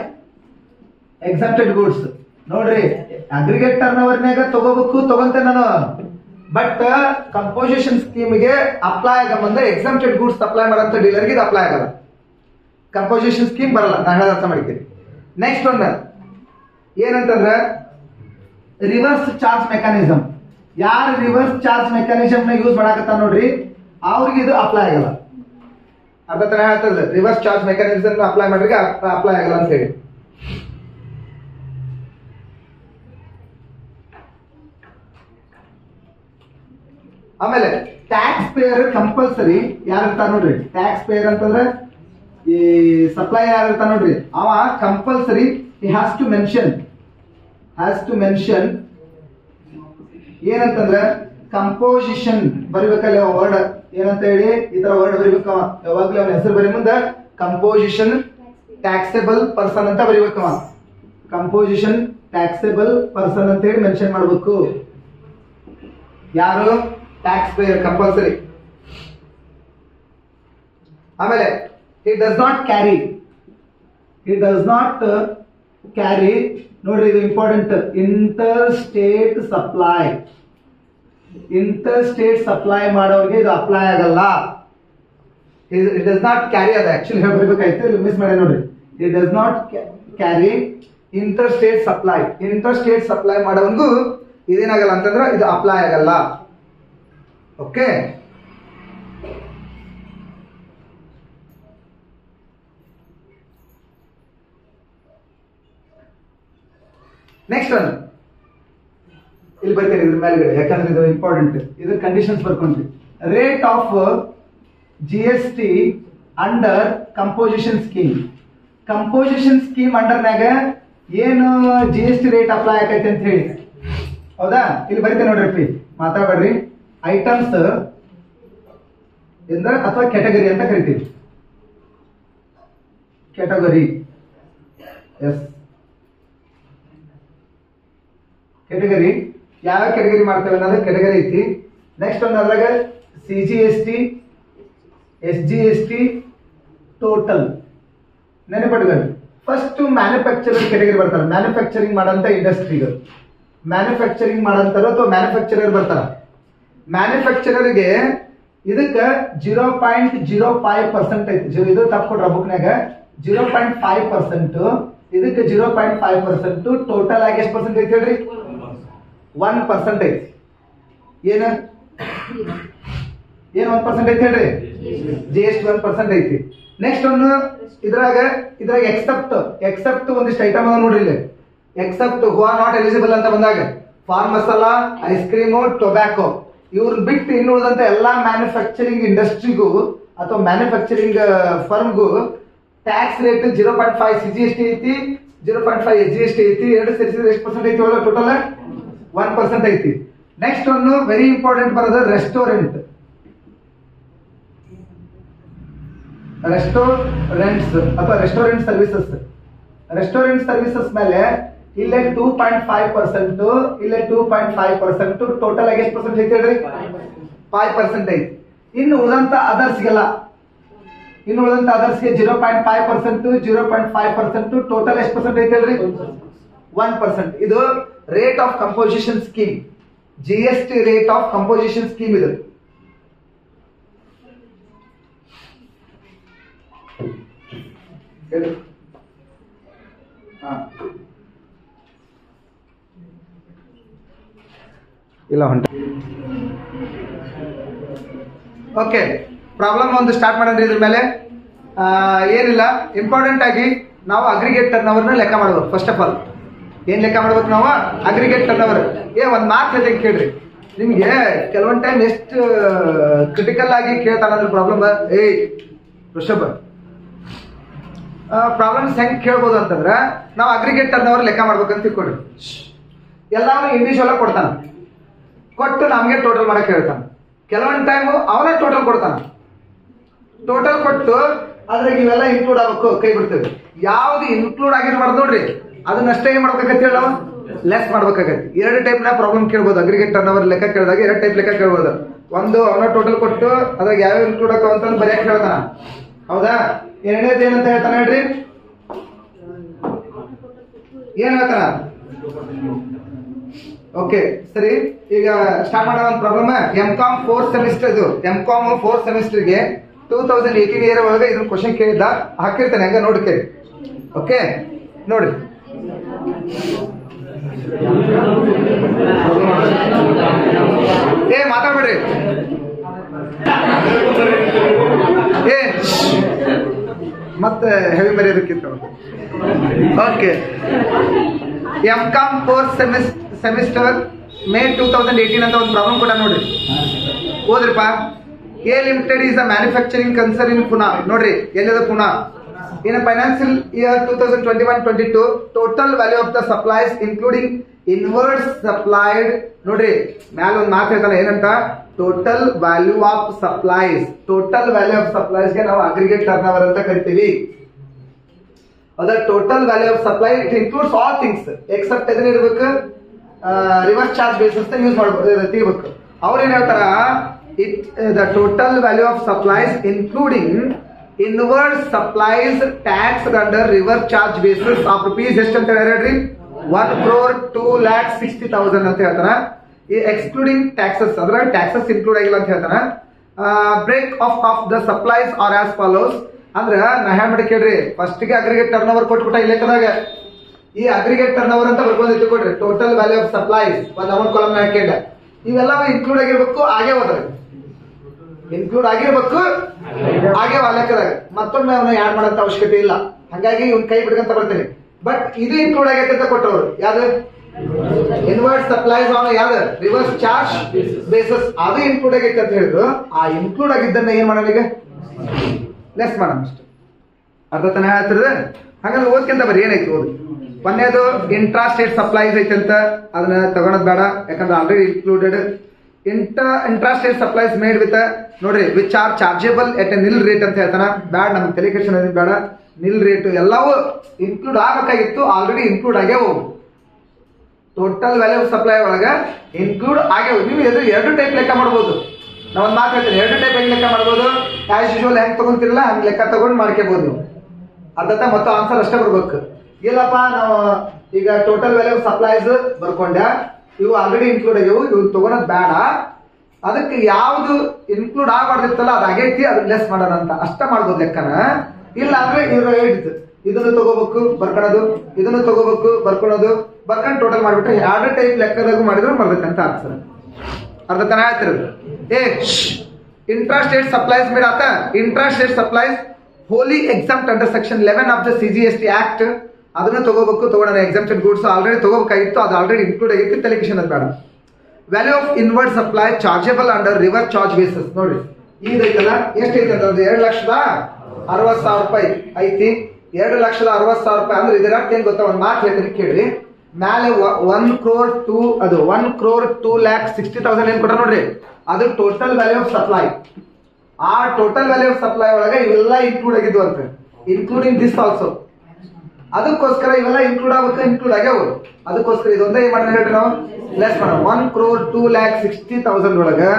exempted goods nodri aggregate turnover naga togobeku togonte nanu but composition scheme ge apply aga bande exempted goods supply madanta dealer ge apply agala composition scheme baralla na helada artha madikiri next one yen antandre reverse charge mechanism यार reverse charge mechanism use ಮಾಡಕತ್ತಾ ನೋಡ್ರಿ ಅವರಿಗೆ ಇದು apply ಆಗಲ್ಲ ಅದತ್ರ ಹೇಳ್ತಾರೆ reverse charge mechanism apply ಮಾಡಿದ್ರೆ apply ಆಗಲ್ಲ ಅಂತ ಹೇಳಿ ಆಮೇಲೆ ಟ್ಯಾಕ್ಸ್ ಪೇಯರ್ ಕಂಪಲ್ಸರಿ ಯಾರು ಇರ್ತಾರೆ ನೋಡ್ರಿ ಟ್ಯಾಕ್ಸ್ ಪೇಯರ್ ಅಂತಂದ್ರೆ ಈ ಸಪ್ಲೈಯರ್ ಯಾರು ಇರ್ತಾರೆ ನೋಡ್ರಿ ಅವ compulsory he has to mention has to mention ಏನಂತಂದ್ರೆ ಕಂಪೋಸಿಷನ್ ಬರಿಬೇಕಲ್ಲ ವರ್ಡ್ ಏನಂತ ಹೇಳಿ ಈ ತರ ವರ್ಡ್ ಬರಿಬೇಕು ಯಾವಾಗಲೂ ಅವನ ಹೆಸರು ಬರಿ ಮುಂದೆ ಕಂಪೋಸಿಷನ್ ಟ್ಯಾಕ್ಸೇಬಲ್ ಪರ್ಸನ್ ಅಂತ ಬರಿಬೇಕು ಅವ ಕಂಪೋಸಿಷನ್ ಟ್ಯಾಕ್ಸೇಬಲ್ ಪರ್ಸನ್ ಅಂತ ಹೇಳಿ ಮೆನ್ಷನ್ ಮಾಡಬೇಕು ಯಾರು ಟ್ಯಾಕ್ಸ್ ಪೇಯರ್ ಕಂಪಲ್ಸರಿ ಆಮೇಲೆ he does not carry he does not carry नोड्री इदु important inter state supply inter state supply ಮಾಡೋರಿಗೆ ಇದು ಅಪ್ಲೈ ಆಗಲ್ಲ it does not carry ಅದು एक्चुअली ಹೇಳಬೇಕಾಗಿತ್ತು ಮಿಸ್ ಮಾಡಿ ನೋಡಿ it does not carry inter state supply inter state supply ಮಾಡೋವನಿಗೂ ಇದೇನಾಗಲ್ಲ ಅಂತಂದ್ರೆ ಇದು ಅಪ್ಲೈ ಆಗಲ್ಲ ಓಕೆ नेक्स्ट वन ಇಲ್ಲಿ ಬರ್ತೀನಿ ಇದರ ಮೇಲ್ಗಡೆ ಯಾಕಂದ್ರೆ ಇದು ಇಂಪಾರ್ಟೆಂಟ್ ಇದು ಕಂಡೀಷನ್ಸ್ ಬರ್ಕೊಂಡ್ರಿ rate of G S T under composition scheme composition scheme under ನಾಗ ಏನು G S T rate apply ಆಗೈತೆ ಅಂತ ಹೇಳಿ ಹೌದಾ ಇಲ್ಲಿ ಬರ್ತೀನಿ ನೋಡಿ ಫ್ರೀ ಮಾತಾಡಬೇಡಿ ಐಟಮ್ಸ್ ಇಂದ ಅಥವಾ ಕ್ಯಾಟಗರಿ ಅಂತ ಕರೀತೀವಿ ಕ್ಯಾಟಗರಿ ಎಸ್ कैटेगरी ಯಾವ कैटेगरी ಮಾಡ್ತೇವೆ ಅನ್ನೋದು कैटेगरी ಐತಿ ನೆಕ್ಸ್ಟ್ ಒಂದು ಅದರಾಗ C G S T S G S T total ನೆನಪಿಟ್ಕೊಳ್ಳಿ ಫಸ್ಟ್ ಮ್ಯಾನುಫ್ಯಾಕ್ಚರಿಂಗ್ कैटेगरी ಬರ್ತಾರೆ ಮ್ಯಾನುಫ್ಯಾಕ್ಚರಿಂಗ್ ಮಾಡಂತ ಇಂಡಸ್ಟ್ರಿಗಳು ಮ್ಯಾನುಫ್ಯಾಕ್ಚರಿಂಗ್ ಮಾಡಂತರೋ ಅಥವಾ ಮ್ಯಾನುಫ್ಯಾಕ್ಚರರ್ ಬರ್ತಾರೆ ಮ್ಯಾನುಫ್ಯಾಕ್ಚರರ್ ಗೆ ಇದಕ್ಕೆ zero point zero five percent ಐತಿ ಇದು ತಪ್ಪಕೊಂಡ್ರ ಬುಕ್ನಾಗ zero point five percent ಇದಕ್ಕೆ zero point five percent total ಆಗಿ ಎಷ್ಟು ಪರ್ಸೆಂಟ್ ಐತಿ ಹೇಳ್ರಿ one percent GST one percent next except except item नोड्री except who are not eligible अंत बंदाग फार्म मसाला आइसक्रीम टोबैको इवर बिट इन उळिदंत एल्ला मैन्युफैक्चरिंग इंडस्ट्रीगू अथवा मैन्युफैक्चरिंग फर्मगू tax rate zero point five C G S T ऐति zero point five S G S T ऐति एरडु सेरिसिद्रे एष्टु पर्सेंट ऐति ओवल टोटल वन पर्सेंट ऐति नेक्स्ट वन वेरी इंपार्टेंट बरोद रेस्टोरेंट रेस्टोरेंट्स अथवा रेस्टोरेंट सर्विसेस रेस्टोरेंट सर्विसेस मेले इल्ले two point five percent इल्ले two point five percent total आगे ಎಷ್ಟು ಪರ್ಸೆಂಟ್ ಐತಿ ಹೇಳ್ರಿ five percent ಐತಿ ಇನ್ನು ಉಳಿದಂತ ಅದರ್ಸ್ ಗೆಲ್ಲ ಇನ್ನು ಉಳಿದಂತ ಅದರ್ಸ್ ಗೆ zero point five percent zero point five percent total ಎಷ್ಟು ಪರ್ಸೆಂಟ್ ಐತಿ ಹೇಳ್ರಿ one percent ಇದು rate of composition scheme G S T rate of composition scheme idu ha okay problem start इधर मेले ऐन इंपार्टेंट आगे ना अग्रिगेट टर्नओवर लेक्का फस्ट आफ आल ऐन लेक्का ना अग्रिगेट टर्नओवर ऐ ओंद मार्क जते केळ्रि निम्गे केलवोंद टाइम एष्टु क्रिटिकल आगि केळ्तार अंद्रे प्रॉब्लम ऐ ऋषभ प्रॉब्लम संख्या केळबहुदु ಅಂತಂದ್ರೆ ನಾವು ಅಗ್ರಿಗೇಟ್ ಟರ್ನಓವರ್ ಲೆಕ್ಕ ಮಾಡಬೇಕು ಅಂತ ತಿಳ್ಕೊಳ್ಳಿ ಎಲ್ಲವನ್ನೂ ಇಂಡಿವಿಜುವಲ್ ಆಗಿ ಕೊಡ್ತಾನೆ ಕೊಟ್ಟು ನಮಗೆ ಟೋಟಲ್ ಮಾಡಕ್ಕೆ ಹೇಳ್ತಾನೆ ಕೆಲವೊಂದು ಟೈಮ್ ಅವನೇ ಟೋಟಲ್ ಕೊಡ್ತಾನೆ ಟೋಟಲ್ ಕೊಟ್ಟು ಅದರಲ್ಲಿ ಇವೆಲ್ಲ ಇನ್ಕ್ಲೂಡ್ ಆಗಬೇಕು ಕೈ ಬಿಡ್ತೀವಿ ಯಾವುದು ಇನ್ಕ್ಲೂಡ್ ಆಗಿರಬಾರದು ನೋಡಿ ಅದನ್ನ ಅಷ್ಟೇ ಏನು ಮಾಡಬೇಕಾಗುತ್ತೆ ಹೇಳೋಣ ಲೆಸ್ ಮಾಡಬೇಕಾಗುತ್ತೆ ಎರಡು ಟೈಪ್ ನ ಪ್ರಾಬ್ಲಮ್ ಕೇಳಬಹುದು ಅಗ್ರಿಗೇಟ್ ಟರ್ನಓವರ್ ಲೆಕ್ಕ ಕೇಳಿದಾಗ ಎರಡು ಟೈಪ್ ಲೆಕ್ಕ ಕೇಳಬಹುದು ಒಂದು ಅವನೇ ಟೋಟಲ್ ಕೊಟ್ಟು ಅದರಲ್ಲಿ ಯಾವ ಇನ್ಕ್ಲೂಡ್ ಆಗಬೇಕು ಅಂತ ಬರೆಯಕ್ಕೆ ಹೇಳ್ತಾನೆ ಹೌದಾ एरने okay sorry start problem M Com fourth semester M Com fourth semester two thousand eighteen year ಒಳಗೆ ಇದನ್ನ ಕ್ವೆಶ್ಚನ್ ಕೇಳಿದ ಹಾಕಿರ್ತಾನೆ ಹಂಗ ನೋಡಿ ಕೇಳಿ ಓಕೆ ನೋಡಿ ಏ ಮಾತಾಡ್ಬೇಡಿ ಏ मत heavy okay M Com fourth semester May two thousand eighteen अंत प्रॉब्लम कोड नोड्री ओद्रिप्पा A limited is the manufacturing concern in Pune नोड्री एल्लिदे Pune in financial year two thousand twenty one to two total value of the supplies including inward supplied नोड्री मेल ओंद mark हेळ्ताने ಏನಂತ total value of supplies total value of supplies के ना aggregate turnover ಅಂತ ಕರೀತೀವಿ ಅದರ total value of supply it includes all things except ಅದನ್ನ ಇರಬೇಕು ರಿವರ್ಸ್ ಚಾರ್ಜ್ ಬೇಸಿಸ್ ಅಂತ ಯೂಸ್ ಮಾಡಬಹುದು ತಿಳ್ಬೇಕು ಅವರು ಏನು ಹೇಳ್ತಾರ it the total value of supplies including inward supplies taxed under reverse charge basis of rupees ಎಷ್ಟು ಅಂತ ಹೇಳ್ರಿ one crore two lakh sixty thousand ಅಂತ ಹೇಳ್ತಾರ excluding taxes other taxes include ಆಗಿಲ್ಲ ಅಂತ ಹೇಳ್ತಾನೆ break off of the supplies are as follows ಅಂದ್ರೆ ನಾ ಹೇಳಿ ಬಿಡ್ಕೇಳ್ರಿ ಫಸ್ಟ್ ಗೆ ಅಗ್ರಿಗೇಟ್ ಟರ್ನಓವರ್ ಕೊಟ್ಬಿಟ ಈ ಲೆಕ್ಕದಾಗ ಈ ಅಗ್ರಿಗೇಟ್ ಟರ್ನಓವರ್ ಅಂತ ಬರ್ಕೊಂಡಿತ್ತು ಕೊಡ್ರಿ ಟೋಟಲ್ ವ್ಯಾಲ್ಯೂ ಆಫ್ ಸಪ್ಲೈಸ್ ಒಂದು ಅವನ್ ಕಾಲಮ್ ನಲ್ಲಿ ಹಾಕಿದ್ರೆ ಇವೆಲ್ಲವೂ ಇಂಕ್ಲೂಡ್ ಆಗಿರಬೇಕು ಹಾಗೆ ಹೋದ್ರೆ ಇಂಕ್ಲೂಡ್ ಆಗಿರಬೇಕು ಹಾಗೆ ವಾಲಕದಾಗ ಮತ್ತೊಮ್ಮೆ ಅವನು ಯಾಡ್ ಮಾಡಂತ ಅವಶ್ಯಕತೆ ಇಲ್ಲ ಹಾಗಾಗಿ ಇವನ್ ಕೈ ಬಿಡ್ಕಂತ ಬರ್ತೀನಿ ಬಟ್ ಇದು ಇಂಕ್ಲೂಡ್ ಆಗೈತೆ ಅಂತ ಕೊಟ್ಟವರು ಯಾರು इनवर्ट सप्लाइज ऑन याद रिवर्स चार्ज बेसिस आदि इंक्लूड ಆಗಕ್ಕೆ ಅಂತ ಹೇಳಿದ್ರು ಆ ಇಂಕ್ಲೂಡ್ ಆಗಿದ್ದನ್ನ ಏನು ಮಾಡೋಣ ಈಗ ಲೆಸ್ ಮಾಡೋಣ ಅಷ್ಟೇ ಅರ್ಥತನ ಹೇಳ್ತಿದ್ರು ಹಾಗಾದ್ರೆ ಓದ್ಕಂತ ಬರಿ ಏನಾಯ್ತು ಓದಿ ಒಂದೇದು ಇಂಟ್ರಾ ಸ್ಟೇಟ್ ಸಪ್ಲೈಸ್ ಐತೆ ಅಂತ ಅದನ್ನ ತಗೊಳ್ಳೋದು ಬೇಡ ಯಾಕಂದ್ರೆ already included intra intra state supplies made with ನೋಡಿ which are chargeable at a nil rate ಅಂತ ಹೇಳ್ತಾನೆ ಬೇಡ ನಮ್ಮ ಟೆಲಿಕೇಶನ್ ಅಲ್ಲಿ ಬೇಡ ನಿಲ್ ರೇಟ್ ಎಲ್ಲವೂ ಇನ್ಕ್ಲೂಡ್ ಆಗಬೇಕಾಗಿತ್ತು ಆಲ್ರೆಡಿ ಇನ್ಕ್ಲೂಡ್ ಆಗೇ ಹೋಗು total value of supply include आगे टाइप लेक्का ना मार्क टाइप लेक्का एज यूजुअल हेंग तक हम लेक्का तक मार्केबहुदु अर्थात मत आंसर अष्टे बरबेकु इल्लप्प नानु ईग टोटल वैल्यू ऑफ सप्लाइज बरकोंडे इवु ऑलरेडी इंक्लूड आगेवु इवु तगोनोदु बेड अदक्के यावुदु इंक्लूड आगबार्दित्तल्ल अदु आगैति अदु लेस माडोण अंत अष्टे माडबहुदु लेक्कान इल्ल अंद्रे इवु एडिट ಇದನ್ನ ತಗೋಬೇಕು ಬರ್ಕಣದು ಇದನ್ನ ತಗೋಬೇಕು ಬರ್ಕಣದು ಬರ್ಕನ್ ಟೋಟಲ್ ಮಾಡಿಬಿಟ್ಟು ಎರಡು ಟೈಪ್ ಲೆಕ್ಕದಾಗ ಮಾಡಿದ್ರು ಬರುತ್ತೆ ಅಂತ ಆನ್ಸರ್ ಅರ್ಥತನ ಆಯ್ತಿರೋದು ಏ ಇಂಟ್ರಾ ಸ್ಟೇಟ್ ಸಪ್ಲೈಸ್ ಮೇಡ್ ಆತ intra state supplies wholly exempt under section eleven of the CGST act ಅದನ್ನ ತಗೋಬೇಕು ತಗೊಂಡನ ಎಕ್ಸಾಮ್ಷನ್ ಗೂಡ್ಸ್ ಆಲ್ರೆಡಿ ತಗೋಬೇಕಾಗಿತ್ತು ಅದು ಆಲ್ರೆಡಿ ಇನ್ಕ್ಲೂಡ್ ಆಗಿತ್ತು ಟೆಲಿಕೇಶನ್ ಅದು ಬೇಡ value of inward supply chargeable under reverse charge basis ನೋಡಿ ಇದೈತಲ್ಲ ಎಷ್ಟು ಐತೆ ಅಂತಂದ್ರೆ ಎರಡು ಲಕ್ಷದ ಅರವತ್ತು ಸಾವಿರ ರೂಪಾಯಿ ಐತಿ ಎರಡು ಲಕ್ಷದ ಅರವತ್ತು ಸಾವಿರ ರೂಪಾಯಿ ಅಂದ್ರೆ ಇದರ ಅರ್ಥ ಏನು ಗೊತ್ತಾ ಒಂದು ಮಾರ್ಕ್ ಹೇಳ್ತೀನಿ ಕೇಳಿ ಮೇಲೆ one crore two ಅದು one crore two lakh sixty thousand ಏನು ಕೊಟ್ಟರು ನೋಡಿ ಅದು ಟೋಟಲ್ ವ್ಯಾಲ್ಯೂ ಆಫ್ ಸಪ್ಲೈ ಆ ಟೋಟಲ್ ವ್ಯಾಲ್ಯೂ ಆಫ್ ಸಪ್ಲೈ ಒಳಗೆ ಇವೆಲ್ಲ ಇನ್ಕ್ಲೂಡ್ ಆಗಿದ್ವು ಅಂತ ಇನ್ಕ್ಲೂಡಿಂಗ್ ದಿಸ್ ಆಲ್ಸೋ ಅದಕ್ಕೋಸ್ಕರ ಇವೆಲ್ಲ ಇನ್ಕ್ಲೂಡ್ ಆಗಬೇಕು ಇನ್ಕ್ಲೂಡ್ ಆಗ್ಯಾವು ಅದಕ್ಕೋಸ್ಕರ ಇದೊಂದೇ ಏನು ಮಾಡೋಣ ಹೇಳ್ರಿ ನಾವು ಲೆಸ್ ಮಾಡೋಣ one crore two lakh sixty thousand ಒಳಗೆ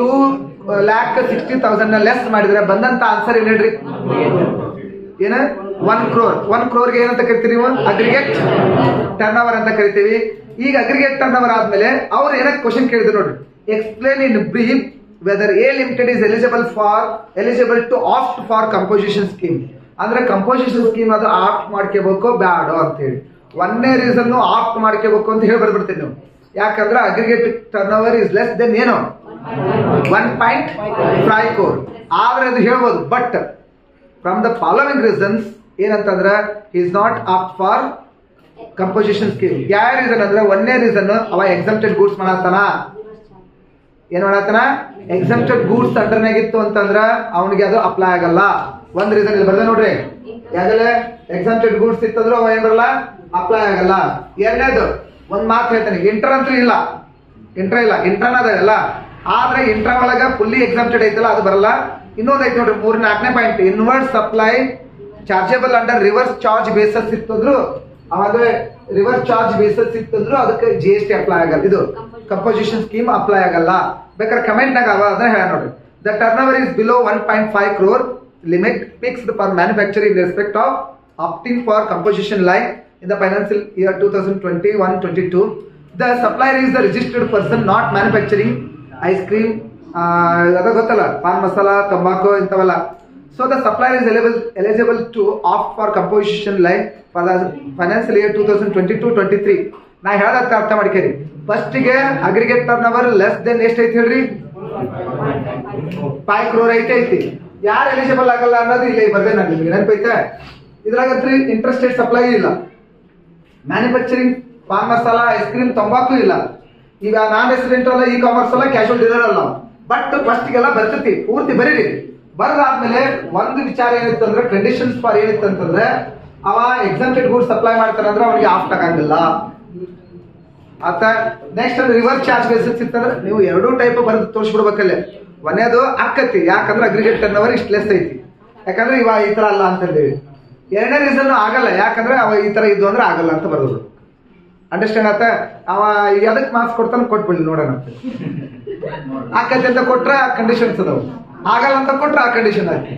two lakh sixty thousand ನ ಲೆಸ್ ಮಾಡಿದ್ರೆ ಬಂದಂತ ಆನ್ಸರ್ ಏನು ಹೇಳ್ರಿ ಏನ one crore one crore ಗೆ ಏನಂತ ಕರೀತೀವಿ ನೀವು ಅಗ್ರಿಗೇಟ್ ಟರ್ನಓವರ್ ಅಂತ ಕರೀತೀವಿ ಈಗ ಅಗ್ರಿಗೇಟ್ ಟರ್ನಓವರ್ ಆದ್ಮೇಲೆ ಅವರು ಏನಕ್ಕೆ ಕ್ವೆಶ್ಚನ್ ಕೇಳಿದ್ರು ನೋಡಿ explain in brief whether a limited is eligible for eligible to opt for composition scheme ಅಂದ್ರೆ ಕಂಪೋಸಿಷನ್ ಸ್ಕೀಮ್ ಅದು ಆಪ್ಟ್ ಮಾಡ್ಕೋಬೇಕು ಬ್ಯಾಡೋ ಅಂತ ಹೇಳಿ ಒಂದೇ ರೀಸನ್ ಆಪ್ಟ್ ಮಾಡ್ಕೋಬೇಕು ಅಂತ ಹೇಳಿ ಬರ್ಬಿಡ್ತೀವಿ ನಾವು ಯಾಕಂದ್ರೆ aggregate turn over is less than ಏನು ಒಂದು ಪಾಯಿಂಟ್ ಐದು ಕೋರ್ ಆದ್ರೆ ಅದು ಹೇಳಬಹುದು. But from the following reasons ಏನಂತಂದ್ರೆ he is not opt for composition scheme. ಯಾವ ರೀಸನ್ ಅಂದ್ರೆ ಒಂದೇ ರೀಸನ್ ಅವ ಎಕ್ಸಂಪ್ಟೆಡ್ ಗೂಡ್ಸ್ ಮಾಡತಾನ, ಏನ್ ಮಾಡತಾನ ಎಕ್ಸಂಪ್ಟೆಡ್ ಗೂಡ್ಸ್ ಅಂಡರ್ನಾಗಿತ್ತು ಅಂತಂದ್ರ ಅವನಿಗೆ ಅದು ಅಪ್ಲೈ ಆಗಲ್ಲ. ಒಂದ್ ರೀಸನ್ ಇಲ್ಲಿ ಬರ್ದ ನೋಡ್ರಿ, ಯಾಕಂದ್ರೆ ಎಕ್ಸಂಪ್ಟೆಡ್ ಗೂಡ್ಸ್ ಇತ್ತಂದ್ರೆ ಅವ ಏನ್ ಬರಲ್ಲ ಅಪ್ಲೈ ಆಗಲ್ಲ. ಎರಡನೇದು ಒಂದ್ ಮಾತು ಹೇಳ್ತಾನೆ, ಇಂಟ್ರ ಅಂತೂ ಇಲ್ಲ, ಇಂಟ್ರ ಇಲ್ಲ, ಇಂಟ್ರನ ಅದಾವಲ್ಲ ಆದ್ರೆ ಇಂಟ್ರ ಒಳಗ ಫುಲ್ಲಿ ಎಕ್ಸಂಪ್ಟೆಡ್ ಐತಲ್ಲ ಅದು ಬರಲ್ಲ. ಇನ್ನೊಂದ್ ಐತಿ ನೋಡ್ರಿ ಮೂರ್ ನಾಲ್ಕನೇ point, inward supply chargeable under reverse charge basis ಇತ್ತಂದ್ರು ಅವಾಗ ರಿವರ್ಸ್ ಚಾರ್ಜ್ ಬೇಸಸ್ ಇತ್ತಂದ್ರು ಅದಕ್ಕೆ ಜಿ ಎಸ್ ಟಿ ಅಪ್ಲೈ ಆಗಲ್ಲ, ಇದು ಕಂಪೋಸಿಷನ್ ಸ್ಕೀಮ್ ಅಪ್ಲೈ ಆಗಲ್ಲ. ಬೇಕಾದ್ರೆ ಕಮೆಂಟ್ ನಾಗ ಅವ ಅದನ್ನ ಹೇಳ ನೋಡ್ರಿ. The turn over is below one point five crore limit fixed for manufacture in respect of opting for composition line in the financial year twenty twenty-one twenty-two. The supplier is the registered person not manufacturing ice cream adha gottala pan masala tobacco intavalla. So the supplier is eligible eligible to opt for composition line for the financial year twenty twenty-two twenty-three. Na heladatta artha madikeri, first ge aggregate turnover less than ಎಷ್ಟು ಐತಿ ಹೇಳ್ರಿ five crore ಐತಿ. ಯಾರು eligible ಆಗಲ್ಲ ಅನ್ನೋದು ಇಲ್ಲಿ ಬರ್ದೆ ನಾನು ನಿಮಗೆ ನೆನಪೈತೆ. ಇದ್ರಾಗಂತ್ರಿ ಇಂಟ್ರೆಸ್ಟ್ ರೇಟ್ ಸಪ್ಲೈ ಇಲ್ಲ, manufacturing pan masala ice cream ತಂಬಾಕು ಇಲ್ಲ, ಈಗ ನಾನ್ ರೆಸಿಡೆಂಟ್ ಅಲ್ಲ, ಇ ಕಾಮರ್ಸ್ ಅಲ್ಲ, ಕ್ಯಾಶುವಲ್ ಡೀಲರ್ ಅಲ್ಲ. ಬಟ್ ಫಸ್ಟ್ಗೆಲ್ಲ ಬರ್ತೈತಿ, ಪೂರ್ತಿ ಬರೀರಿ. ಬರದಾದ್ಮೇಲೆ ಒಂದು ವಿಚಾರ ಏನಿತ್ತು ಅಂದ್ರೆ ಕಂಡೀಷನ್ಸ್ ಫಾರ್ ಏನಿತ್ತು ಅಂತಂದ್ರೆ ಅವ ಎಕ್ಸಂಪ್ಟೆಡ್ ಗೂಡ್ಸ್ ಸಪ್ಲೈ ಮಾಡ್ತಾನಂದ್ರೆ ಅವನಿಗೆ ಆಫ್ಟ್ ಆಗಂಗಿಲ್ಲ ಆತ. ನೆಕ್ಸ್ಟ್ ರಿವರ್ಸ್ ಚಾರ್ಜ್ ಬೇಸಿಸ್ ಇತ್ತಂದ್ರೆ ನೀವು ಎರಡೂ ಟೈಪ್ ಬರೆದು ತೋರಿಸ್ಬಿಡ್ಬೇಕಲ್ಲೇ. ಒಂದೇದು ಆಕತಿ ಯಾಕಂದ್ರೆ ಅಗ್ರಿಗೇಟ್ ಟರ್ನ್ ಓವರ್ ಇಷ್ಟು ಲೆಸ್ ಐತಿ, ಯಾಕಂದ್ರೆ ಇವ ಈ ತರ ಅಲ್ಲ ಅಂತಂದೇವಿ. ಎರಡನೇ ರೀಸನ್ ಆಗಲ್ಲ ಯಾಕಂದ್ರೆ ಅವ ಈ ತರ ಇದ್ದು ಅಂದ್ರೆ ಆಗಲ್ಲ ಅಂತ ಬರೋದು. ಅಂಡರ್ಸ್ಟ್ಯಾಂಡ್ ಆತ. ಅವ ಅದಕ್ಕೆ ಮಾರ್ಕ್ಸ್ ಕೊಡ್ತಾನೆ, ಕೊಟ್ಬಿಡ್ಲಿ ನೋಡೋಣ ಆಕೈತೆ ಅಂತ ಕೊಟ್ರೆ ಆ ಕಂಡೀಷನ್ಸ್ ಅದಾವ, ಆಗಲ್ಲ ಅಂತ ಕೊಟ್ರೆ ಆ ಕಂಡೀಷನ್ ಆಯ್ತು.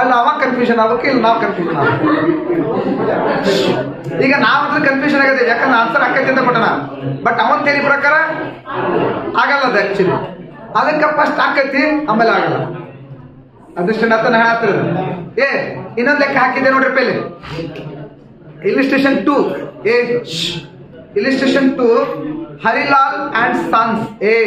ಅಲ್ಲಿ ಅವ ಕನ್ಫ್ಯೂಷನ್ ಆಗಕ್ಕೆ ಇಲ್ಲ ನಾವು ಕನ್ಫ್ಯೂಷನ್ ಆಗ, ಈಗ ನಾವಂದ್ರೆ ಕನ್ಫ್ಯೂಷನ್ ಆಗದೆ ಯಾಕಂದ್ರೆ ಆನ್ಸರ್ ಆಕೈತೆ ಅಂತ ಕೊಟ್ಟಣ, ಬಟ್ ಅವನ ಥಿಯರಿ ಪ್ರಕಾರ ಆಗಲ್ಲ ಅದು ಆಕ್ಚುಲಿ. ಅದಕ್ಕೆ ಫಸ್ಟ್ ಆಕೈತಿ ಆಮೇಲೆ ಆಗಲ್ಲ. ಅಂಡರ್ಸ್ಟ್ಯಾಂಡ್ ಆತನ ಹೇಳ್ತಿರೋದು. ಏ ಇನ್ನೊಂದ್ ಲೆಕ್ಕ ಹಾಕಿದ್ದೆ ನೋಡ್ರಿ ಪೇಲೆ, illustration two a illustration two Harilal and sons. A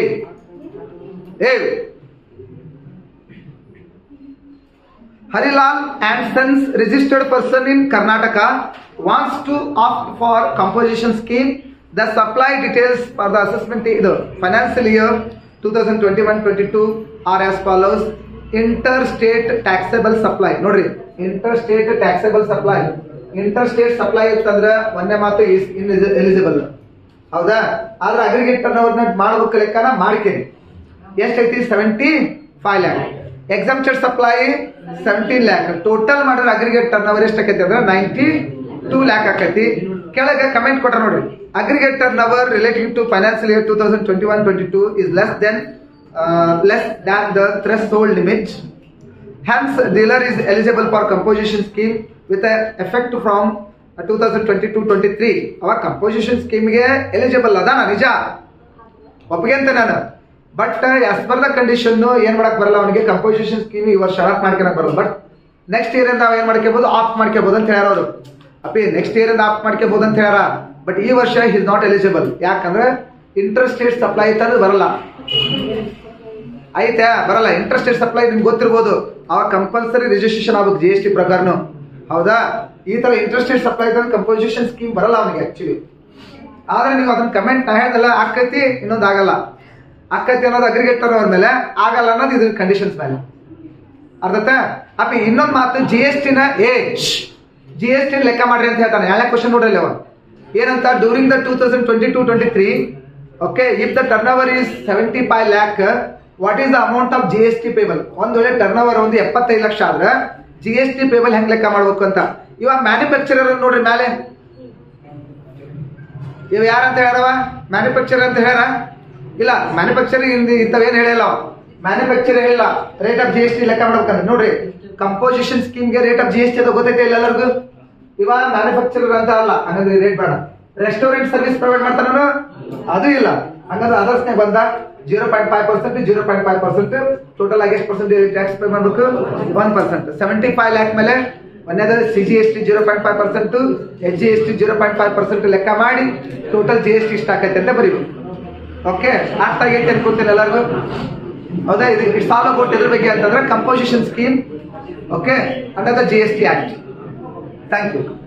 Harilal and sons registered person in Karnataka wants to opt for composition scheme. The supply details for the assessment ಇದು financial year two thousand twenty one twenty two are as follows. Inter state taxable supply ನೋಡ್ರಿ, inter state taxable supply. Inter state supply ಅಂತಂದ್ರೆ ಒಂದೇ ಮಾತು ಇನ್ eligible, ಹೌದಾ? ಆದ್ರೆ aggregate turn over ನ ಮಾಡಬೇಕು ಲೆಕ್ಕನ ಮಾಡ್ಕೇರಿ. ಎಷ್ಟೈತಿ seventy five lakh. Exempted supply seventeen lakh. Total ಮಾಡಿದ್ರೆ ಅಗ್ರಿಗೇಟ್ ಟರ್ನ್ ಓವರ್ ಎಷ್ಟೈತಿ ಅಂದ್ರೆ ನೈಂಟಿ ಟೂ ಲ್ಯಾಕ್ ಆಕೈತಿ. ಕೆಳಗೆ ಕಮೆಂಟ್ ಕೊಟ್ರ ನೋಡ್ರಿ, aggregate turnover relating to financial year two thousand twenty one twenty two is less than Uh, less than the threshold limit. Hence, dealer is eligible for composition scheme with an effect from uh, twenty twenty-two twenty-three. Our composition scheme is eligible, ladana nija. Opinion tanana. But uh, as per the condition, no, yen madak barala onige composition scheme ivar sharat madkena barala. But next year and yen madkebahudu off madkebahudu anta helavaru. Appe next year and off madkebahudu anta helara. But ee varsha he is not eligible. Yakandre interest rate supply itadu barala. ಐತೆ ಬರಲ್ಲ. Interest rate supply ನಿಮ್ಗೆ ಗೊತ್ತಿರ್ಬೋದು, ಅವಾಗ compulsory registration ಆಗ್ಬೇಕು G S T ಪ್ರಕಾರನು, ಹೌದಾ? ಈ ತರ ಇಂಟ್ರೆಸ್ಟ್ ರೇಟ್ ಸಪ್ಲೈ ಇದ್ರೆ ಕಂಪೋಸಿಷನ್ ಸ್ಕೀಮ್ ಬರಲ್ಲ ಅವನಿಗೆ ಆಕ್ಚುಲಿ. ಆದ್ರೆ ನೀವು ಅದನ್ನ ಕಮೆಂಟ್ ನಾ ಹೇಳ್ದಲ್ಲ, ಆಕೈತಿ ಇನ್ನೊಂದು ಆಗಲ್ಲ, ಆಕೈತಿ ಅನ್ನೋದು ಅಗ್ರಿಗೇಟ್ ಟರ್ನ್ ಓವರ್ ಮೇಲೆ, ಆಗಲ್ಲ ಅನ್ನೋದು ಇದ್ರ ಕಂಡೀಷನ್ಸ್ ಮೇಲೆ. ಅರ್ಥ? ಅಪ್ಪಿ ಇನ್ನೊಂದು ಮಾತು, ಜಿ ಎಸ್ ಟಿನ ಏ ಜಿ ಎಸ್ ಟಿ ಲೆಕ್ಕ ಮಾಡ್ರಿ ಅಂತ ಹೇಳ್ತಾನೆ. ಯಾಳೆ ಕ್ವಶನ್ ನೋಡ್ರಲ್ಲಿ ಅವ ಏನಂತ, during the two thousand twenty two twenty three okay if the turn over is seventy five lakh what is the amount of G S T payable. ಒಂದ್ ವೇಳೆ ಟರ್ನ್ ಓವರ್ ಒಂದು ಎಪ್ಪತ್ತೈದು ಲಕ್ಷ ಆದ್ರೆ ಜಿ ಎಸ್ ಟಿ ಪೇಬಲ್ ಹೆಂಗ್ ಲೆಕ್ಕ ಮಾಡ್ಬೇಕು ಅಂತ. ಇವಾಗ ಮ್ಯಾನುಫ್ಯಾಕ್ಚರರ್ ನೋಡ್ರಿ ಮೇಲೆ, ಇವ್ ಯಾರಂತ ಹೇಳವ ಮ್ಯಾನುಫ್ಯಾಕ್ಚರ್ ಅಂತ ಹೇಳ ಇಲ್ಲ, ಮ್ಯಾನುಫ್ಯಾಕ್ಚರಿಂಗ್ ಇಂಥವೇನ್ ಹೇಳಿಲ್ಲ, ಮ್ಯಾನುಫ್ಯಾಕ್ಚರ್ ಹೇಳಿಲ್ಲ rate of G S T ಲೆಕ್ಕ ಮಾಡ್ಬೇಕಂದ್ರೆ. ನೋಡ್ರಿ ಕಂಪೋಸಿಷನ್ ಸ್ಕೀಮ್ಗೆ rate of G S T ಅದು ಗೊತ್ತೈತೆ ಎಲ್ಲರಿಗೂ. ಇವಾಗ ಮ್ಯಾನುಫ್ಯಾಕ್ಚರರ್ ಅಂತ ಅಲ್ಲ, ಹಂಗಂದ್ರೆ ರೇಟ್ ಬೇಡ. ರೆಸ್ಟೋರೆಂಟ್ ಸರ್ವಿಸ್ ಪ್ರೊವೈಡ್ ಮಾಡ್ತಾರ ಅದು ಇಲ್ಲ, ಹಂಗಂದ್ರೆ ಅದರ್ಸ್ನೇ ಬಂದ zero point five percent zero point five percent total ಆಗಿ ಎಷ್ಟು ಪರ್ಸೆಂಟ್ ಟ್ಯಾಕ್ಸ್ ಪೇ ಮಾಡಬೇಕು, one percent. Seventy five lakh ಮೇಲೆ ಒಂದನೇದಾದ್ರೆ CGST zero point five percent SGST zero point five percent ಲೆಕ್ಕ ಮಾಡಿ ಟೋಟಲ್ ಜಿಎಸ್ಟಿ ಇಷ್ಟ ಆಗುತ್ತೆ ಅಂತ ಬರೀಬೇಕು. ಓಕೆ, ಅರ್ಥ ಆಗೈತೆ ಅನ್ಕೊಂತೀನಿ ಎಲ್ಲರಿಗೂ? ಹೌದಾ? ಇದು ಇಟ್ಸ್ ಆಲ್ ಅಬೌಟ್ ಇದರ ಬಗ್ಗೆ ಅಂತಂದ್ರೆ composition scheme, okay, under the GST act. Thank you.